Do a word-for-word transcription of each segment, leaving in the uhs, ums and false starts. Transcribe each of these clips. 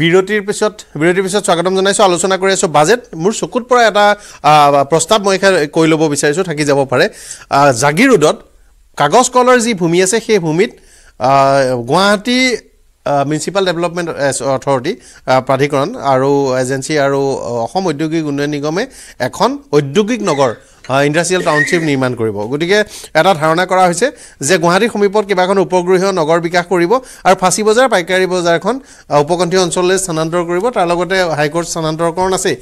বিৰতিৰ পিছত বিৰতিৰ পিছত স্বাগতম জনাইছো আলোচনা কৰি আছো বাজেট মোৰ চকুত পৰা এটা প্ৰস্তাৱ মই কৈ লব বিচাৰিছো থাকি যাব পাৰে জাগিৰোডত কাগজ কলৰ যি ভূমি আছে সেই ভূমিত গুৱাহাটী মিউনিচিপাল ডেভেলপমেন্ট অথৰিটি প্ৰাধিকৰণ আৰু এজেন্সি আৰু অসম ঔদ্যোগিক উন্নয়ন নিগমে এখন ঔদ্যোগিক নগৰ ইন্ডাস্ট্ৰিয়াল টাউনশিপ নিৰ্মাণ কৰিব গতিকে এটা ধাৰণা কৰা হৈছে যে গুৱাহাটী সমীপত কিবাখন উপগ্ৰহীয় নগৰ বিকাশ কৰিব আৰু ফাঁচি বজাৰ পাইকাৰী বজাৰখন উপকণ্ঠীয় অঞ্চললৈ স্থানান্তৰ কৰিব তাৰ লগতে হাইকোৰ্ট স্থানান্তৰকৰণ আছে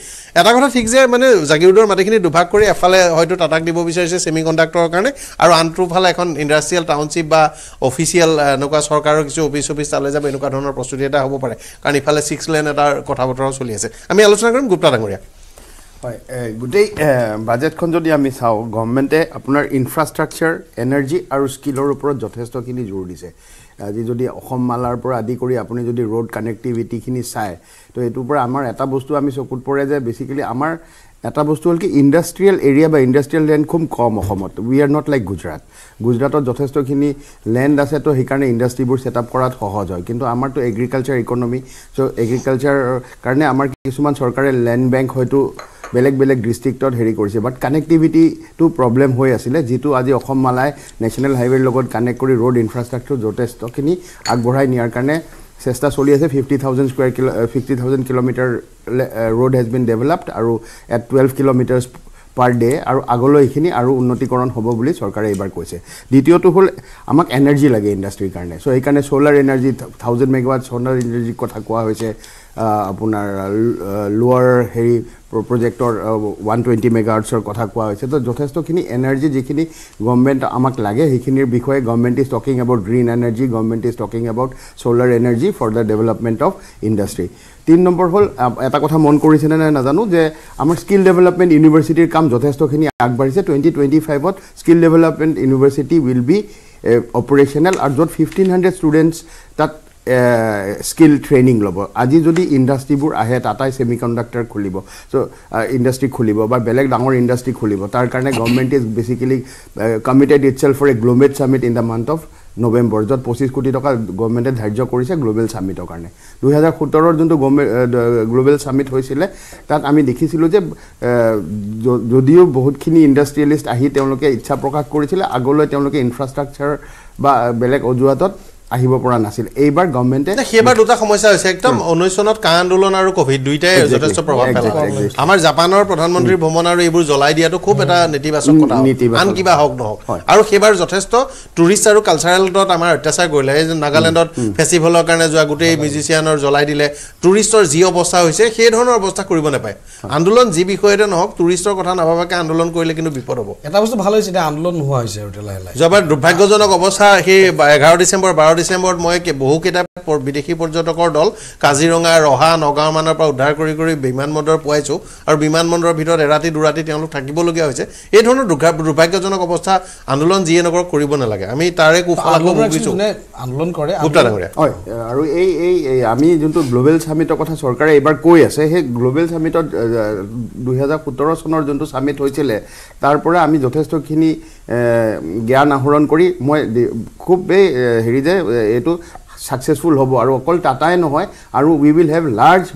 এটা কথা ঠিক যে মানে জাগিৰোডৰ মাটিখিনি দুভাগ কৰি এফালে হয়তো টাটাক দিব বিচাৰিছে সেমিকণ্ডাক্টৰৰ কাৰণে আৰু আনটোফালে এখন ইন্ডাস্ট্ৰিয়াল টাউনশিপ বা অফিচিয়াল নকা চৰকাৰৰ কিছু অফিচ অফিচ তালৈ যাব এনেকুৱা ধৰণৰ প্ৰস্তুতি এটা হ'ব পাৰে কাৰণ ইফালে ছয় লেন এটা কথা বতৰা চলি আছে আমি আলোচনা কৰিম গুপ্তা ডাঙৰীয়া হয় গুড ডে বাজেট খন যদি আমি চাও গভৰ্নমেন্টে আপোনাৰ ইনফ্ৰাষ্ট্ৰাকচাৰ এনাৰ্জি আৰু স্কিলৰ ওপৰত যথেষ্টখিনি জোৰ দিছে আজি যদি অসম মালাৰ পৰা আদি কৰি আপুনি যদি ৰোড কানেক্টিভিটি খিনি চাই তো এটো পৰা আমাৰ এটা বস্তু আমি চকুত পৰে যে বেসিক্যালি আমাৰ এটা বস্তু হল কি ইন্ডাস্ট্ৰিয়াল এৰিয়া বা ইন্ডাস্ট্ৰিয়াল ল্যান্ড খুব কম অসমত we are not like Gujarat গুজৰাটত যথেষ্টখিনি ল্যান্ড আছে তো হিকাৰণে ইন্ডাস্ট্ৰিবোৰ সেটআপ কৰাত সহজ হয় কিন্তু আমাৰ তো এগ্ৰিকালচাৰ ইকোনমি সো এগ্ৰিকালচাৰ কাৰণে আমাৰ কিছুমান চৰকাৰে ল্যান্ড বেংক হয়তো বেলেগ বেলেগ ডিস্ট্ৰিক্টত হেৰি কৰিছে বাট কানেক্টিভিটি টু প্ৰবলেম হৈ আছিল যেটো আজি অসম মালাই নেচনেল হাইৱেৰ লগত কানেক্ট কৰি ৰোড ইনফ্ৰাষ্ট্ৰাকচাৰ যথেষ্টখিনি আগবঢ়াই নিয়াৰ কাৰণে চেষ্টা চলি আছে fifty thousand square kilo fifty thousand kilometre road has been developed আৰু at twelve kilometres per day আৰু আগলৈ এখিনি আৰু উন্নতিকৰণ হ'ব বুলি সৰকাৰে এবাৰ কৈছে দ্বিতীয়টো হল আমাক এনাৰ্জি লাগে ইন্ডাস্ট্ৰিৰ কাৰণে সো এই কাৰণে solar energy one thousand megawatt solar energy কথা কোৱা হৈছে আপোনাৰ লোৱাৰ হেৰি প্ৰজেক্টৰ one hundred twenty মেগাৱাটছৰ কথা কোৱা হৈছে তো যথেষ্টখিনি এনাৰ্জি যেখিনি গৱৰ্ণমেন্ট আমাক লাগে সেইখিনিৰ বিষয়ে government is talking about green energy government is talking about solar energy for the development of industry তিন নম্বৰ হল এটা কথা মন কৰিছেনে না নাজানো যে আমাৰ স্কিল ডেভেলপমেন্ট ইউনিভাৰ্সিটিৰ কাম যথেষ্টখিনি আগবাঢ়িছে twenty twenty-five ত skill development university will be operational আৰু যত fifteen hundred ষ্টুডেন্টছ তাত স্কিল ট্ৰেনিং লব আজি যদি ইন্ডাস্ট্ৰিবোৰ আহে টাটাই সেমিকণ্ডাক্টৰ খুলিব সো ইন্ডাস্ট্ৰি খুলিব বা বেলেগ ডাঙৰ ইন্ডাস্ট্ৰি খুলিব তাৰ কাৰণে government is basically committed itself for a global summit in the month of November যত পঁচিছ কোটি টকা গভৰ্ণমেণ্টে ধাৰ্য কৰিছে গ্লোবেল সামিটৰ কাৰণে twenty seventeen ৰ যোনটো গ্লোবেল সামিট হৈছিল তাত আমি দেখিছিল যে যদিও বহুতখিনি ইন্ডাষ্ট্ৰিয়েলিষ্ট আহি তেওঁলোকে ইচ্ছা প্ৰকাশ কৰিছিল আগলৈ তেওঁলোকে ইনফ্ৰাষ্ট্ৰাকচাৰ বা বেলেগ অজুহাতত আহিব পৰা নাছিল এইবাৰ গৱৰ্ণমেন্টে হেবা দুটা সমস্যা হৈছে একদম nineteen চনত কা আন্দোলন আৰু কোভিড দুইটাই যথেষ্ট প্ৰভাৱ পেলালে আমাৰ জাপানৰ প্ৰধানমন্ত্ৰী ভ্ৰমণ আৰু এইবোৰ জ্বলাই দিয়াটো খুব এটা নেতিবাচক কথা আন কিবা হওক নহওক আৰু হেবাৰ যথেষ্ট টুৰিষ্ট আৰু কালচাৰেলত আমাৰ অত্যাচাৰ কৰিলে এই নাগালেণ্ডত ফেষ্টিভেলৰ কাৰণে যোৱা গোটেই মিউজিচিয়ানৰ জ্বলাই দিলে টুৰিষ্টৰ যি অৱস্থা হৈছে সেই ধৰণৰ অৱস্থা কৰিব নাপায় আন্দোলন যি বিষয়তে নহওক টুৰিষ্টৰ কথা নাভাবাকে আন্দোলন কৰিলে কিন্তু বিপদ হ'ব এটা বস্তু ভাল হৈছে এটা আন্দোলন নোহোৱা হৈছে উঠলাই যাবাৰ দুৰ্ভাগ্যজনক অৱস্থা সেই এঘাৰ ডিচেম্বৰ বাৰ ডিসেম্বৰত মই কে বহু কেটা বিদেশী পৰ্যটকৰ দল কাজিৰঙা ৰহা নগাঁওমানৰ পৰা উদ্ধাৰ কৰি কৰি বিমানবন্দৰ পোৱাইছো আৰু বিমানবন্দৰৰ ভিতৰত এৰাতি দুৰাতি তেওঁলোক থাকিব লগা হৈছে এই ধৰণৰ দুৰ্ভাগ্যজনক অৱস্থা আন্দোলন যিয়ে নকৰ কৰিব নালাগে আমি তাৰে কুফলাক বুজিছো আন্দোলন কৰে আৰু এই এই আমি যোনটো গ্লোবেল সামিটৰ কথা চৰকাৰে এবাৰ কৈ আছে সেই গ্লোবেল সামিটত twenty seventeen চনৰ যোনটো সামিট হৈছিল তাৰ পৰা আমি যথেষ্টখিনি জ্ঞান আহৰণ কৰি মই খুবেই হেৰি যে এটো successful hobo aru okol tata e nohoy aru we will have large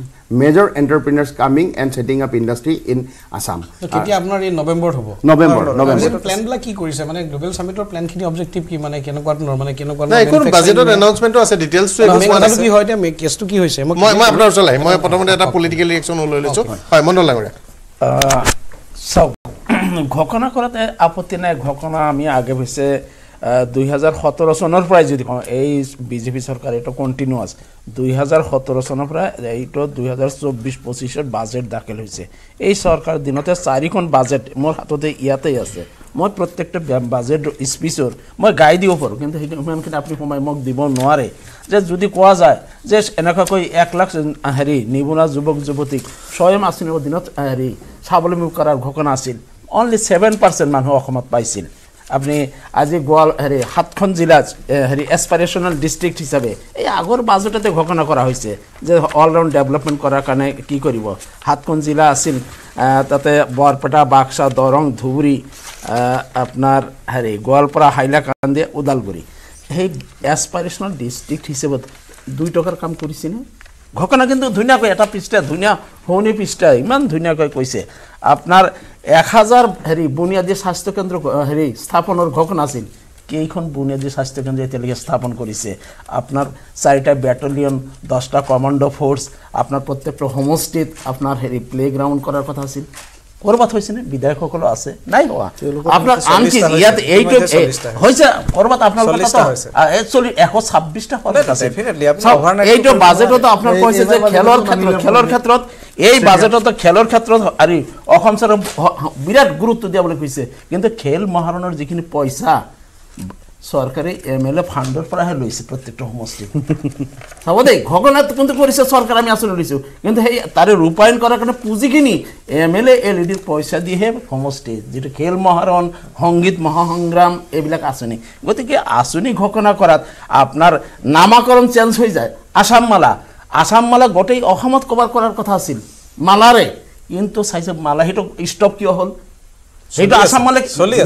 major entrepreneurs coming and setting up industry in Assam ketia apnar in november hobo november november plan la ki korise mane global summit or plan khini objective ki mane keno kwat nor mane keno kwat na ekon budget or announcement to ase details to ekon mane ki hoyte me case to ki hoise moi moi apnar chalai moi potomote eta political reaction holo lecho hoy mondol lagore sob ghokona korate apoti na ghokona ami age hoise twenty seventeen চনৰ পৰাই যদি কওঁ এই BJP সৰকাৰ এটা continuous twenty seventeen চনৰ পৰা এইটো twenty twenty-four twenty-five ৰ বাজেট দাখিল হৈছে এই সৰকাৰ দিনতে চাৰিখন বাজেট মোৰ হাততে ইয়াতেই আছে মই প্ৰত্যেকটা বাজেট স্পিচৰ মই গাই দিব পাৰো কিন্তু ইমানখিনি আপুনি কমাই মোক দিব নোৱাৰে যে যদি কোৱা যায় যে এনেকা কৈ এক লাখ হেৰি নিবনুৱা যুৱক যুৱতীক স্বয়ং আঁচনিৰ দিনত হেৰি স্বাৱলম্বী কৰাৰ ঘোষণা আছিল অনলি seven percent মানুহ অসমত পাইছিল আপনি আজি গোয়াল হেৰি সাতখন জিলা হেৰি এসপাৰেচনাল ডিস্ট্ৰিক্ট হিচাপে এই আগৰ বাজেটতে ঘোষণা কৰা হৈছে যে অলৰাউণ্ড ডেভেলপমেন্ট কৰাৰ কাৰণে কি কৰিব সাতখন জিলা আছিল তাতে বৰপেটা বাক্সা দৰং ধুবুৰী আপোনাৰ হেৰি গোৱালপাৰা হাইলাকান্দি উদালগুৰি সেই এসপাৰেচনাল ডিস্ট্ৰিক্ট হিচাপে দুই টকাৰ কাম কৰিছিল ঘটনা কিন্তু ধুনিয়া কই এটা পৃষ্ঠা ধুনিয়া ফোনি পৃষ্ঠা ইমান ধুনিয়া কই কইছে আপনার এক হাজার হেরি বুনিয়াদি স্বাস্থ্য কেন্দ্র হেরি স্থাপনৰ ঘটনা আছিল কেইখন বুনিয়াদি স্বাস্থ্য কেন্দ্ৰ এতিয়ালৈকে স্থাপন কৰিছে আপনাৰ চাৰিটা ব্যাটালিয়ন দহটা কমান্ডো ফোৰ্স আপনাৰ প্ৰত্যেকটো হোমস্টেড আপনাৰ হেৰি প্লেগ্ৰাউন্ড কৰাৰ কথা আছিল কৰবাত হৈছে নে বিধায়কসকল আছে নাই হোৱা আপনাৰ আনকি ইয়াত এইটো হৈছে কৰবাত আপোনাৰ কথা তো একচুয়ালি এক শ ছাব্বিশ টা পদ আছে ডেফিনেটলি আপোনাৰ এইটো বাজেটত তো আপোনাৰ কৈছে যে খেলৰ ক্ষেত্ৰ খেলৰ ক্ষেত্ৰত এই বাজেটত তো খেলৰ ক্ষেত্ৰত আৰু অসম সৰকাৰ বিৰাট গুৰুত্ব দিয়া বুলি কৈছে কিন্তু খেল মহাৰণৰ যিখিনি পইচা সৰকাৰে এমএলএ ফান্ডৰ পৰা হে লৈছে প্ৰত্যেকটো সমষ্টি সবদে ঘগনাত কিন্তু কৰিছে সৰকাৰ আমি আসলে লৈছো কিন্তু এই তাৰে ৰূপায়ণ কৰাৰ কাৰণে পুঁজি কিনি এমএলএ এলইডি পইচা দিয়ে সমষ্টি যেটো খেল মহাৰণ সংগীত মহাসংগ্ৰাম এবিলাক আছেনি গতিকে আছুনি ঘগনা কৰাত আপোনাৰ নামাকৰণ চেঞ্জ হৈ যায় আসাম মালা আসাম মালা গটেই অসমত কভাৰ কৰাৰ কথা আছিল মালাৰে কিন্তু সাইছে মালা হেটো স্টপ কিয় হল সেটা আসামলে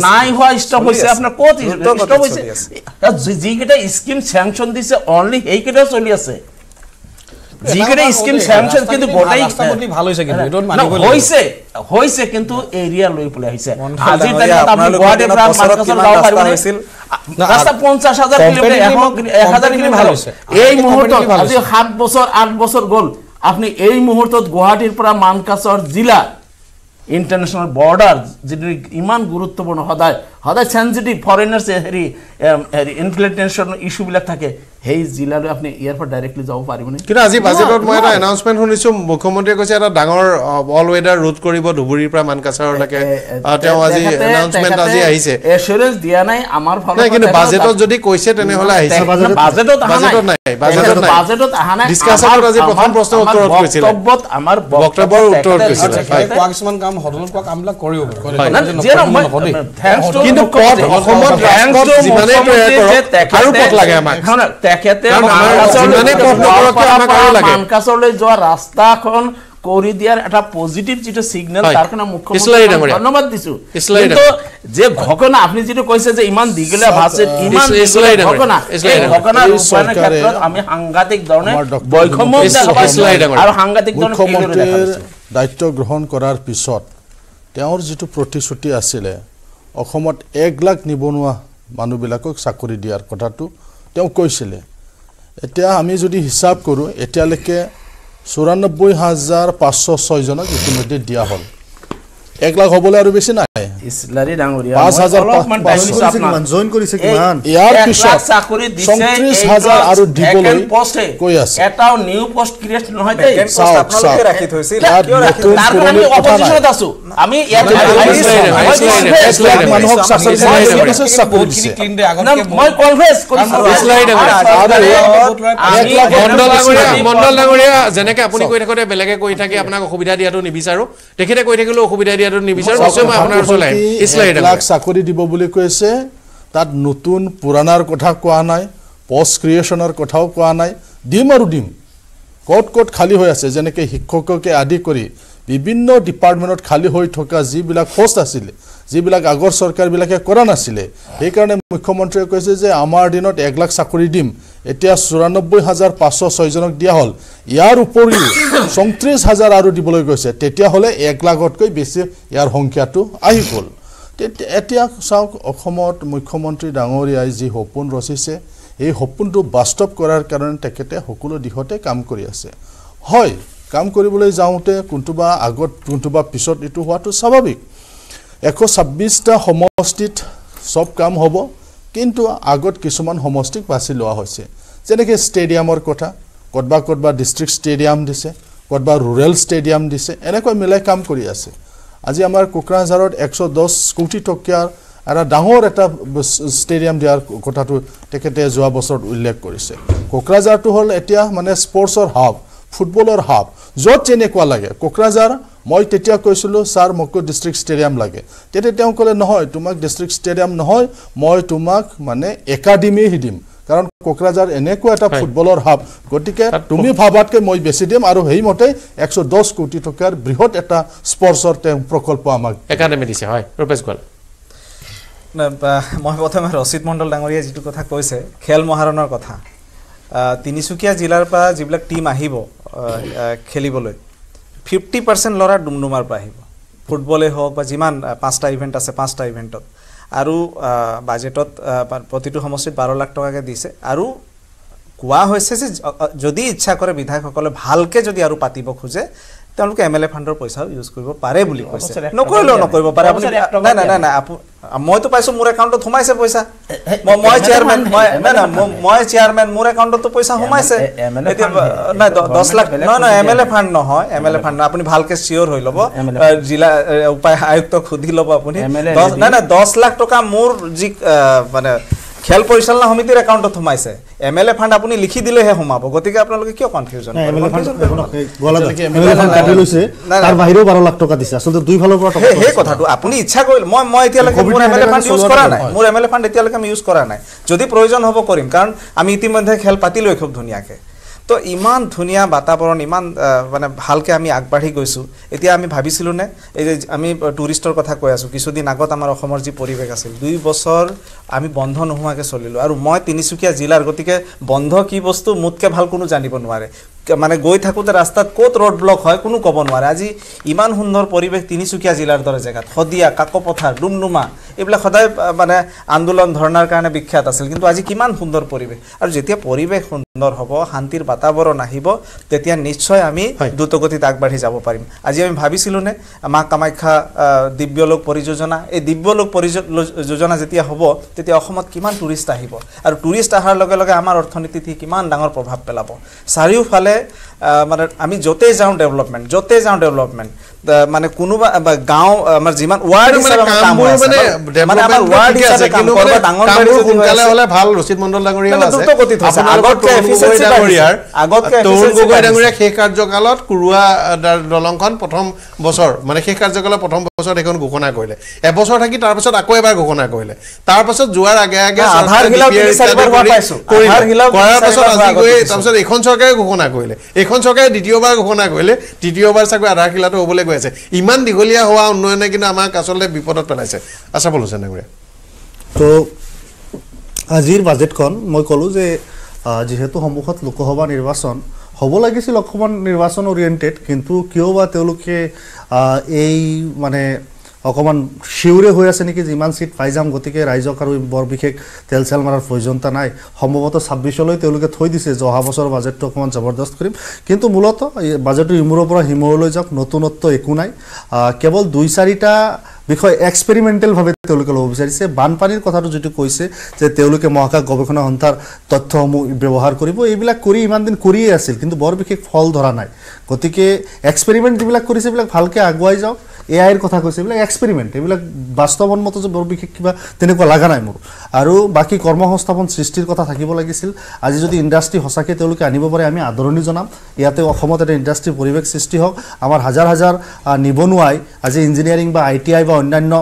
নাই হয় স্টপ হইছে আপনার কত স্টপ হইছে জি কেটা স্কিম স্যাংশন দিছে অনলি এই কেটা চলি আছে জি কেটা স্কিম স্যাংশন কিন্তু গোটাই মোটামুটি ভালো হইছে কিন্তু এটা মানে হইছে হইছে কিন্তু এরিয়া লই পলে হইছে আজি তাই আপনি গোয়াতে গ্রাম মার্কেটে দাও পারবেন রাস্তা পঞ্চাশ হাজার কিলোমিটার এখন এক হাজার কিমি ভালো হইছে এই মুহূর্তে আজি সাত বছর আট বছর গল আপনি এই মুহূর্তে গুয়াহাটির পৰা মানকাছর জেলা international border iman guruttopurno hoday hoday sensitive foreigners heri infiltration issue bila thake hei jila lo apni airport directly jao paribone kintu aji budget or moi announcement honisu mukhyamantri koise eta dangor all weather route koribo duburi pra mankasar lake teo aji announcement aji aise assurance dia nai amar phone na kintu budget jodi koise tene hola aise budget ot budget ot nai budget ot budget ot aha nai discussion or aji prothom proshno uttor korisile boktobot amar boktobor uttor korisile kwakisman kam hodol kwak amla koribo kore thanks to kintu pot okhomot thanks to jimane to aru pot lage amak তেখেতে মানে পথনকৰক আমাক আৰু লাগে মানকাছলৈ যোৱা ৰাস্তাখন কৰি দিয়াৰ এটা positive যেটো সিগনাল তাৰ কাৰণে মুখ্যমন্ত্ৰীক ধন্যবাদ দিছো কিন্তু যে ঘকনা আপুনি যেটো কৈছে যে ইমান দিগলা ভাষে ইমান ঘকনা ঘকনা ৰূপায়ণৰ ক্ষেত্ৰত আমি সাংঘাতিক ধৰণে বৈষম্য আৰু সাংঘাতিক ধৰণে দায়িত্ব গ্ৰহণ কৰাৰ পিছত তেওঁৰ যেটো প্ৰতিশ্ৰুতি আছিল অসমত এক লাখ নিবনুৱা মানুহবিলাকক চাকৰি দিয়াৰ কথাটো তেওঁ কৈছিলে এতিয়া আমি যদি হিসাব কৰো এতিয়ালৈকে চৌৰানব্বৈ হাজাৰ পাঁচশ ছয় জন ইতিমধ্যে দিয়া হল এক লাখ হবলে আৰু বেছি নাই ইসলাৰি ডাঙৰিয়া পাঁচ হাজাৰ পাঁচশ জন জয়েন কৰিছে কিমান ইয়াৰ পিছত চাকৰি দিছে ত্ৰিশ হাজাৰ আৰু দিবলৈ কই আছে এটাও নিউ পোস্ট ক্ৰিয়েট নহয় তে পোস্ট আপোনালোকে ৰাখি থৈছে তাৰ কাৰণে অপজিচনত আছো আমি মানহক চাকৰি দিছে চাকৰি দিছে মই কনফেস কৰিছো ইসলাৰি ডাঙৰিয়া মণ্ডল ডাঙৰিয়া জেনেকে আপুনি কৈ থাকতে বেলেগে কৈ থাকে আপোনাক অসুবিধা দিয়াটো নিবিচাৰো তেখেতে কৈ থাকিলে অসুবিধা দিয়াটো নিবিচাৰো মই আপোনাৰ এক লাখ চাকৰি দিব বুলি কৈছে তাত নতুন পুৰাণাৰ কথা কোৱা নাই পোষ্ট ক্ৰিয়েশনৰ কথাও কোৱা নাই দিম আৰু দিম কোট কোট খালি হৈ আছে জেনেকে শিক্ষককে আদি কৰি বিভিন্ন ডিপাৰ্টমেন্টত খালি হৈ থকা যিবিলাক পোস্ট আছিল যিবিলাক আগৰ সৰকাৰ বিলাকে কৰা নাছিলে এই কাৰণে মুখ্যমন্ত্ৰীয়ে কৈছে যে আমাৰ দিনত এক লাখ চাকৰি দিম এতিয়া চৌৰানব্বৈ হাজাৰ পাঁচশ ছয় জনক দিয়া হল ইয়াৰ উপৰি চৌত্ৰিশ হাজাৰ আৰু দিবলৈ কৈছে তেতিয়া হলে এক লাখতকৈ বেছি ইয়াৰ সংখ্যাটো আহি গল এতিয়া সাউক অসমত মুখ্যমন্ত্ৰী ডাঙৰীয়াই যি হপন ৰচিছে এই হপনটো বাস্তৱ কৰাৰ কাৰণে তেখেতে সকলো দিহতে কাম কৰি আছে হয় কাম কৰিবলৈ যাওঁতে কোনটোবা আগত কোনটোবা পিছত ইটো হোৱাটো স্বাভাৱিক এক শ ছাব্বিশ টা সমষ্টিত সব কাম হব কিন্তু আগত কিছুমান সমষ্টিক বাছি লোৱা হৈছে যেনেকৈ ষ্টেডিয়ামৰ কথা কতবা কতবা ডিস্ট্ৰিক্ট ষ্টেডিয়াম দিছে কতবা ৰুৰেল ষ্টেডিয়াম দিছে এনেকৈ মিলাই কাম কৰি আছে আজি আমাৰ কোকৰাঝাৰত এক শ দহ কোটি টকাৰ আৰু ডাঙৰ এটা ষ্টেডিয়াম দিয়াৰ কথাটো তেখেতে যোৱা বছৰত উল্লেখ কৰিছে কোকৰাঝাৰটো হ'ল এতিয়া মানে স্পৰ্টছৰ হাব ফুটবলৰ হাব য'ত যেনেকুৱা লাগে কোকৰাঝাৰ মই তেতিয়া কৈছিলো স্যার মক ডিস্ট্রিক্ট স্টেডিয়াম লাগে তেতিয়া তেওঁ কলে নহয় তোমাক ডিস্ট্রিক্ট স্টেডিয়াম নহয় মই তোমাক মানে একাডেমি হিদিম কাৰণ কোকৰাঝাৰ এনেকো এটা ফুটবলৰ হাব গটিকে তুমি ভাবাতকে মই বেছি দিম আৰু হেই মতে এক শ দহ কোটি টকাৰ বৃহৎ এটা স্পৰ্টছৰ প্ৰকল্প আমাক একাডেমি দিছে হয় ৰূপেশ গল না মই প্ৰথমে ৰচিত মণ্ডল ডাঙৰীয়া যেটো কথা কৈছে খেল মহাৰণৰ কথা তিনিচুকীয়া জিলাৰ পৰা যিবিলাক টিম আহিব খেলিবলৈ fifty percent লৰা ডুমডুমাৰ পৰা আহিব ফুটবলে হওক বা যিমান পাঁচটা ইভেন্ট আছে পাঁচটা ইভেন্টত আৰু বাজেটত প্ৰতিটো সমষ্টিত twelve লাখ টকাকে দিছে আৰু কোৱা হৈছে যে যদি ইচ্ছা কৰে বিধায়কসকলে ভালকে যদি আৰু পাতিব খোজে তেওঁলোকে এমএলএ ফান্ডৰ পইসা ইউজ কৰিব পাৰে বুলি কৈছে নকৰিলো নকৰিব পাৰে আপুনি না না না মই তো পাইছো মোৰ একাউণ্টত সোমাইছে পইসা মই চেয়াৰম্যান মই না না মই চেয়াৰম্যান মোৰ একাউণ্টত তো পইসা সোমাইছে না ten লাখ না না এমএলএ ফান্ড নহয় এমএলএ ফান্ড আপুনি ভালকে সিওর হৈ লব জিলা উপায় আয়ুক্তক খুদি লব আপুনি না না ten লাখ টকা মোৰ জি মানে খেল পৰিচালনা সমিতিৰ একাউণ্টত সোমাইছে এমএলএ ফান্ড আপুনি লিখি দিলে হে সোমাব গতিকে আপোনালোকে কি কনফিউজন এমএলএ ফান্ড গলা এমএলএ ফান্ড কাটি লৈছে তাৰ বাহিৰেও twelve লাখ টকা দিছে আসলে দুই ফালৰ পৰা টকা হে কথাটো আপুনি ইচ্ছা কৰিলে মই মই এতিয়ালৈকে মোৰ এমএলএ ফান্ড ইউজ কৰা নাই মোৰ এমএলএ ফান্ড এতিয়ালৈকে আমি ইউজ কৰা নাই যদি প্ৰয়োজন হ'ব কৰিম কাৰণ আমি ইতিমধ্যে খেল পাতি লৈ খুব ধুনিয়াকে তো ইমান ধুনিয়া বাতাবৰণ ইমান মানে ভালকে আমি আগবাঢ়ি গৈছো এতিয়া আমি ভাবিছিলু নে এই যে আমি টুৰিষ্টৰ কথা কৈ আছো কিছুদিন আগত আমাৰ অসমৰ যি পৰিবেশ আছিল দুই বছৰ আমি বন্ধ নহুৱাকে চলিলো আৰু মই তিনিচুকীয়া জিলাৰ গতিকে বন্ধ কি বস্তু মুতকে ভাল কোনো জানিব নোৱাৰে মানে গৈ থাকুতে ৰাস্তাত কোত ৰোড ব্লক হয় কোনো কব নোৱাৰে আজি ইমান সুন্দৰ পৰিবেশ তিনিচুকীয়া জিলাৰ দৰে জেগাত হদিয়া কাকপথাৰ ডুমডুমা এবলা সদায় মানে আন্দোলন ধৰণৰ কাৰণে বিখ্যাত আছিল কিন্তু আজি কিমান সুন্দৰ পৰিবেশ আৰু যেতিয়া পৰিবেশ সুন্দৰ হ'ব শান্তিৰ বাতাবৰণ আহিব তেতিয়া নিশ্চয় আমি দ্ৰুতগতিত আগবাঢ়ি যাব পাৰিম আজি আমি ভাবিছিলু নে মা কামাখ্যা দিব্যলোক পৰিযোজনা এই দিব্যলোক পৰিযোজনা যেতিয়া হ'ব তেতিয়া অসমত কিমান টুৰিষ্ট আহিব আৰু টুৰিষ্ট আহাৰ লগে লগে আমাৰ অৰ্থনীতিত কিমান ডাঙৰ প্ৰভাৱ পেলাব চাৰিওফালে মানে আমি জতে যাও ডেভেলপমেন্ট জতে যাও ডেভেলপমেন্ট মানে কোনোবা গাঁও আমাৰ যিমান ওয়াৰ্ড হিচাপে কাম হয় মানে আমাৰ ওয়াৰ্ড হিচাপে কাম কৰিব ডাঙৰ কৰি সোনকালে হলে ভাল ৰচিত মণ্ডল ডাঙৰীয়া আছে আগতকে এফিসিয়েন্সি ডাঙৰীয়াৰ আগতকে তৰুণ গগৈ ডাঙৰীয়া খে কাৰ্যকালত কুৰুৱা দলংখন প্ৰথম বছৰ মানে খে কাৰ্যকালত প্ৰথম বছৰ এখন ঘোষণা কৰিলে এবছৰ থাকি তাৰ পাছত আকৌ এবাৰ ঘোষণা কৰিলে তাৰ পাছত জুৱাৰ আগে আগে আধাৰ হিলাও তিনি চাৰিবাৰ হোৱা পাইছো আধাৰ হিলাও কৰাৰ পাছত আজি গৈ তাৰ পাছত এখন চৰকাৰে ঘোষণা কৰিলে এখন চৰকাৰে দ্বিতীয়বাৰ ঘোষণা কৰিলে তৃতীয়বাৰ চাগৈ আধাৰ হিলাটো হ'বলৈ আছে ইমান দিগলিয়া হোৱা উন্নয়নে কিন্তু আমাক আসলে বিপদত পেলাইছে আশা বলুছে নাগৰে তো আজিৰ বাজেটখন মই কলো যে যেহেতু সমুখত লোকসভা নিৰ্বাচন হ'ব লাগিছিল অকমান নিৰ্বাচন ওৰিয়েন্টেড কিন্তু কিয়বা তেওঁলোকে এই মানে অকমান শিউৰে হৈ আছে নেকি যিমান সিট পাইজাম গতিকে ৰাইজক আৰু বৰ বিশেষ তেলচাল মাৰাৰ প্ৰয়োজনতা নাই সম্ভৱত ছাব্বিশ লৈ তেওঁলোকে থৈ দিছে জহা বছৰ বাজেটটো অকমান জবৰদস্ত কৰিম কিন্তু মূলত বাজেটৰ ইমুৰৰ পৰা হিমৰলৈ যাক নতুনত্ব একো নাই কেৱল দুই চাৰিটা বিষয় এক্সপেৰিমেন্টাল ভাবে তেওঁলোকে লব বিচাৰিছে বানপানীৰ কথাটো যেটো কৈছে যে তেওঁলোকে মহাকা গৱেষণা হন্তাৰ তথ্যসমূহ ব্যৱহাৰ কৰিব এইবিলা কৰি ইমান দিন কৰি আছিল কিন্তু বৰ বিশেষ ফল ধৰা নাই গতিকে এক্সপেৰিমেন্ট দিবিলা কৰিছে বিলা ভালকে আগুৱাই যাও এআই এৰ কথা কৈছে বিলা এক্সপেৰিমেন্ট এবিলা বাস্তৱন মত যে বৰ বিশেষ কিবা তেনেকুৱা লাগা নাই মোৰ আৰু বাকি কৰ্মহস্থাপন সৃষ্টিৰ কথা থাকিব লাগিছিল আজি যদি ইন্ডাষ্ট্ৰি হসাকে তেওঁলোকে আনিব পাৰে আমি আদৰণি জনাম ইয়াতে অসমত এটা ইন্ডাষ্ট্ৰি পৰিৱেশ সৃষ্টি হওক আমাৰ হাজাৰ হাজাৰ নিবনুৱাই আজি ইঞ্জিনিয়াৰিং বা আইটিআই অন্যান্য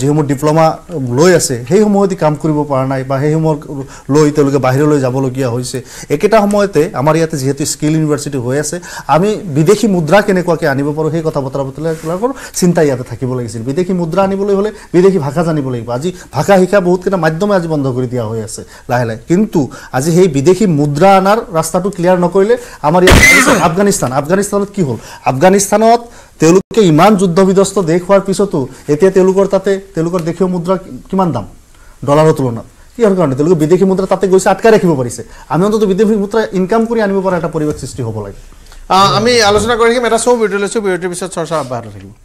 যেমন ডিপ্লোমা লৈ আছে সেই সময়তে কাম কৰিব পৰা নাই বা সেই সময় লৈ তেওঁলোকে বাহিৰলৈ যাবলগীয়া হৈছে একেটা সময়তে আমাৰ ইয়াতে যেহেতু স্কিল ইউনিভাৰ্সিটি হৈ আছে আমি বিদেশী মুদ্ৰা কেনেকুৱাকে আনিব পাৰো সেই কথা বতৰা বতৰা কৰো চিন্তা ইয়াতে থাকিব লাগিছিল বিদেশী মুদ্ৰা আনিবলৈ হলে বিদেশী ভাষা জানিব লাগিব আজি ভাষা শিকা বহুত কেটা মাধ্যমে আজি বন্ধ কৰি দিয়া হৈ আছে লাহে লাহে কিন্তু আজি সেই বিদেশী মুদ্ৰা আনাৰ ৰাস্তাটো ক্লিয়াৰ নকৰিলে আমাৰ আফগানিস্তান আফগানিস্তানত কি হ'ল আফগানিস্তানত তেওঁলোকে ইমান যুদ্ধবিধ্বস্ত দেশ হোৱাৰ পিছতো এতিয়া তেওঁলোকৰ তাতে তেওঁলোকৰ দেশীয় মুদ্ৰা কিমান দাম ডলাৰৰ তুলনাত ইয়াৰ কাৰণে তেওঁলোকে বিদেশী মুদ্ৰা তাতে গৈছে আটকা ৰাখিব পাৰিছে আমি অন্তত বিদেশী মুদ্ৰা ইনকাম কৰি আনিব পৰা এটা পৰিৱেশ সৃষ্টি হ'ব লাগে আমি আলোচনা কৰিম এটা সব ভিডিঅ' লৈছো ভিডিঅ'ৰ পিছত চৰ্চা অব্যাহত থাকিব